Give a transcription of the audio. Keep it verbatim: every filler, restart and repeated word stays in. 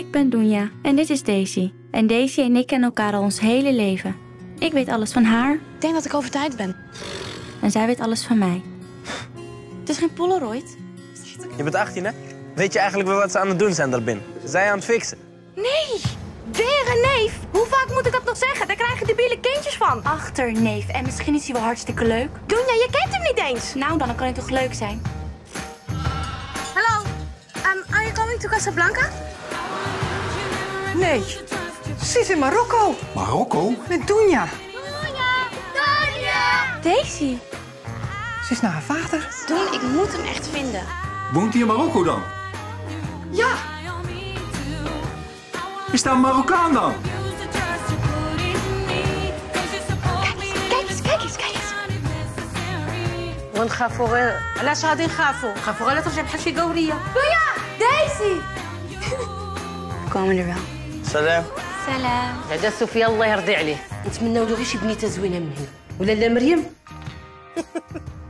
Ik ben Dunya en dit is Desie. En Desie en ik kennen elkaar al ons hele leven. Ik weet alles van haar. Ik denk dat ik over tijd ben. En zij weet alles van mij. Het is geen Polaroid. Je bent achttien, hè? Weet je eigenlijk wel wat ze aan het doen zijn daarbinnen? Zij aan het fixen. Nee! Weer een neef! Hoe vaak moet ik dat nog zeggen? Daar krijgen debiele kindjes van. Achterneef. En misschien is hij wel hartstikke leuk. Dunya, je kent hem niet eens. Nou, dan kan hij toch leuk zijn? Hallo. Um, are you coming to Casablanca? Nee. Ze is in Marokko. Marokko? Met Dunya. Dunya! Dunya! Desie. Ze is naar haar vader. Doen, ik moet hem echt vinden. Woont hij in Marokko dan? Ja! Is daar een Marokkaan dan? Kijk eens, kijk eens, kijk eens. Want Gafo, laat ze in Gafo. Gafo, laat ons op Haki Gauri. Dunya! Desie! We komen er wel. Salam. Salam. هذا صوفيا الله يرضي عليه. نتمنى لو غير شي بنيته زوينه من هنا ولا لا مريم.